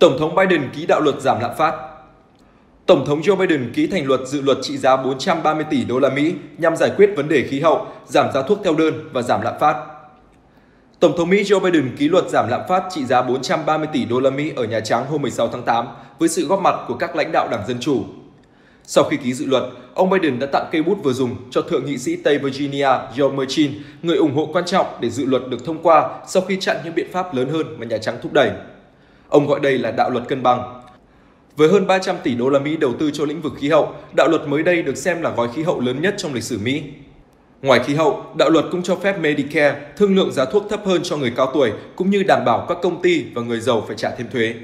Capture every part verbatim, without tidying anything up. Tổng thống Biden ký đạo luật giảm lạm phát. Tổng thống Joe Biden ký thành luật dự luật trị giá bốn trăm ba mươi tỷ đô la Mỹ nhằm giải quyết vấn đề khí hậu, giảm giá thuốc theo đơn và giảm lạm phát. Tổng thống Mỹ Joe Biden ký luật giảm lạm phát trị giá bốn trăm ba mươi tỷ đô la Mỹ ở Nhà Trắng hôm mười sáu tháng tám với sự góp mặt của các lãnh đạo Đảng Dân Chủ. Sau khi ký dự luật, ông Biden đã tặng cây bút vừa dùng cho thượng nghị sĩ Tây Virginia Joe Manchin, người ủng hộ quan trọng để dự luật được thông qua sau khi chặn những biện pháp lớn hơn mà Nhà Trắng thúc đẩy. Ông gọi đây là đạo luật cân bằng. Với hơn ba trăm tỷ đô la Mỹ đầu tư cho lĩnh vực khí hậu, đạo luật mới đây được xem là gói khí hậu lớn nhất trong lịch sử Mỹ. Ngoài khí hậu, đạo luật cũng cho phép Medicare thương lượng giá thuốc thấp hơn cho người cao tuổi cũng như đảm bảo các công ty và người giàu phải trả thêm thuế.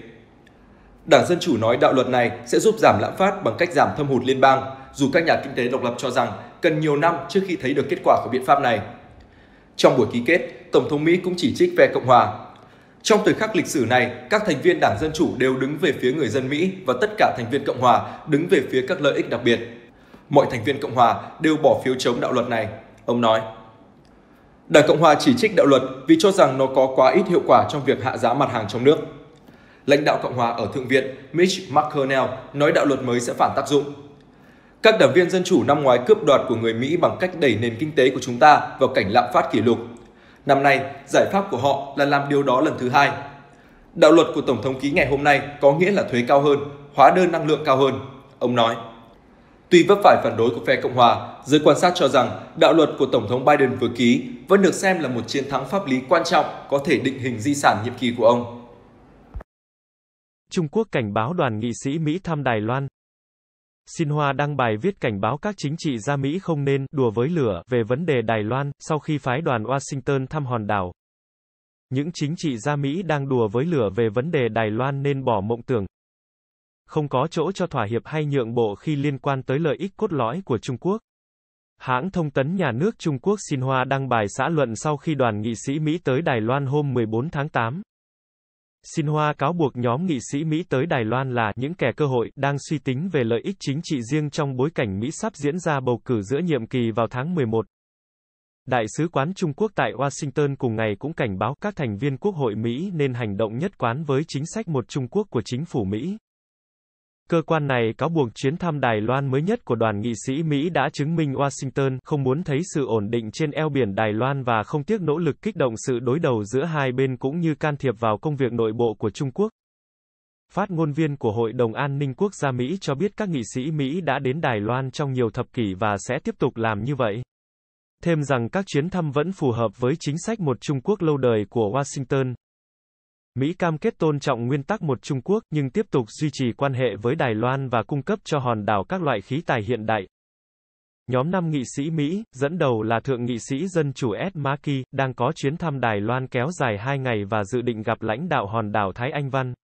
Đảng Dân Chủ nói đạo luật này sẽ giúp giảm lạm phát bằng cách giảm thâm hụt liên bang, dù các nhà kinh tế độc lập cho rằng cần nhiều năm trước khi thấy được kết quả của biện pháp này. Trong buổi ký kết, Tổng thống Mỹ cũng chỉ trích phe Cộng hòa. Trong thời khắc lịch sử này, các thành viên Đảng Dân Chủ đều đứng về phía người dân Mỹ và tất cả thành viên Cộng hòa đứng về phía các lợi ích đặc biệt. Mọi thành viên Cộng hòa đều bỏ phiếu chống đạo luật này, ông nói. Đảng Cộng hòa chỉ trích đạo luật vì cho rằng nó có quá ít hiệu quả trong việc hạ giá mặt hàng trong nước. Lãnh đạo Cộng hòa ở Thượng viện Mitch McConnell nói đạo luật mới sẽ phản tác dụng. Các đảng viên Dân Chủ năm ngoái cướp đoạt của người Mỹ bằng cách đẩy nền kinh tế của chúng ta vào cảnh lạm phát kỷ lục. Năm nay, giải pháp của họ là làm điều đó lần thứ hai. Đạo luật của Tổng thống ký ngày hôm nay có nghĩa là thuế cao hơn, hóa đơn năng lượng cao hơn, ông nói. Tuy vấp phải phản đối của phe Cộng hòa, giới quan sát cho rằng đạo luật của Tổng thống Biden vừa ký vẫn được xem là một chiến thắng pháp lý quan trọng có thể định hình di sản nhiệm kỳ của ông. Trung Quốc cảnh báo đoàn nghị sĩ Mỹ thăm Đài Loan. Xinhua đăng bài viết cảnh báo các chính trị gia Mỹ không nên đùa với lửa về vấn đề Đài Loan sau khi phái đoàn Washington thăm hòn đảo. Những chính trị gia Mỹ đang đùa với lửa về vấn đề Đài Loan nên bỏ mộng tưởng. Không có chỗ cho thỏa hiệp hay nhượng bộ khi liên quan tới lợi ích cốt lõi của Trung Quốc. Hãng thông tấn nhà nước Trung Quốc Xinhua đăng bài xã luận sau khi đoàn nghị sĩ Mỹ tới Đài Loan hôm mười bốn tháng tám. Xinhua cáo buộc nhóm nghị sĩ Mỹ tới Đài Loan là những kẻ cơ hội đang suy tính về lợi ích chính trị riêng trong bối cảnh Mỹ sắp diễn ra bầu cử giữa nhiệm kỳ vào tháng mười một. Đại sứ quán Trung Quốc tại Washington cùng ngày cũng cảnh báo các thành viên Quốc hội Mỹ nên hành động nhất quán với chính sách một Trung Quốc của chính phủ Mỹ. Cơ quan này cáo buộc chuyến thăm Đài Loan mới nhất của đoàn nghị sĩ Mỹ đã chứng minh Washington không muốn thấy sự ổn định trên eo biển Đài Loan và không tiếc nỗ lực kích động sự đối đầu giữa hai bên cũng như can thiệp vào công việc nội bộ của Trung Quốc. Phát ngôn viên của Hội đồng An ninh Quốc gia Mỹ cho biết các nghị sĩ Mỹ đã đến Đài Loan trong nhiều thập kỷ và sẽ tiếp tục làm như vậy. Thêm rằng các chuyến thăm vẫn phù hợp với chính sách một Trung Quốc lâu đời của Washington. Mỹ cam kết tôn trọng nguyên tắc một Trung Quốc nhưng tiếp tục duy trì quan hệ với Đài Loan và cung cấp cho hòn đảo các loại khí tài hiện đại. Nhóm năm nghị sĩ Mỹ, dẫn đầu là Thượng nghị sĩ Dân chủ Ed Markey, đang có chuyến thăm Đài Loan kéo dài hai ngày và dự định gặp lãnh đạo hòn đảo Thái Anh Văn.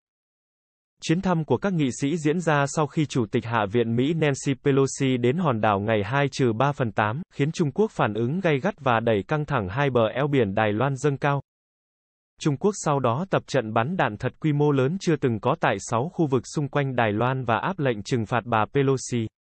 Chuyến thăm của các nghị sĩ diễn ra sau khi Chủ tịch Hạ viện Mỹ Nancy Pelosi đến hòn đảo ngày hai trừ ba phần tám, khiến Trung Quốc phản ứng gay gắt và đẩy căng thẳng hai bờ eo biển Đài Loan dâng cao. Trung Quốc sau đó tập trận bắn đạn thật quy mô lớn chưa từng có tại sáu khu vực xung quanh Đài Loan và áp lệnh trừng phạt bà Pelosi.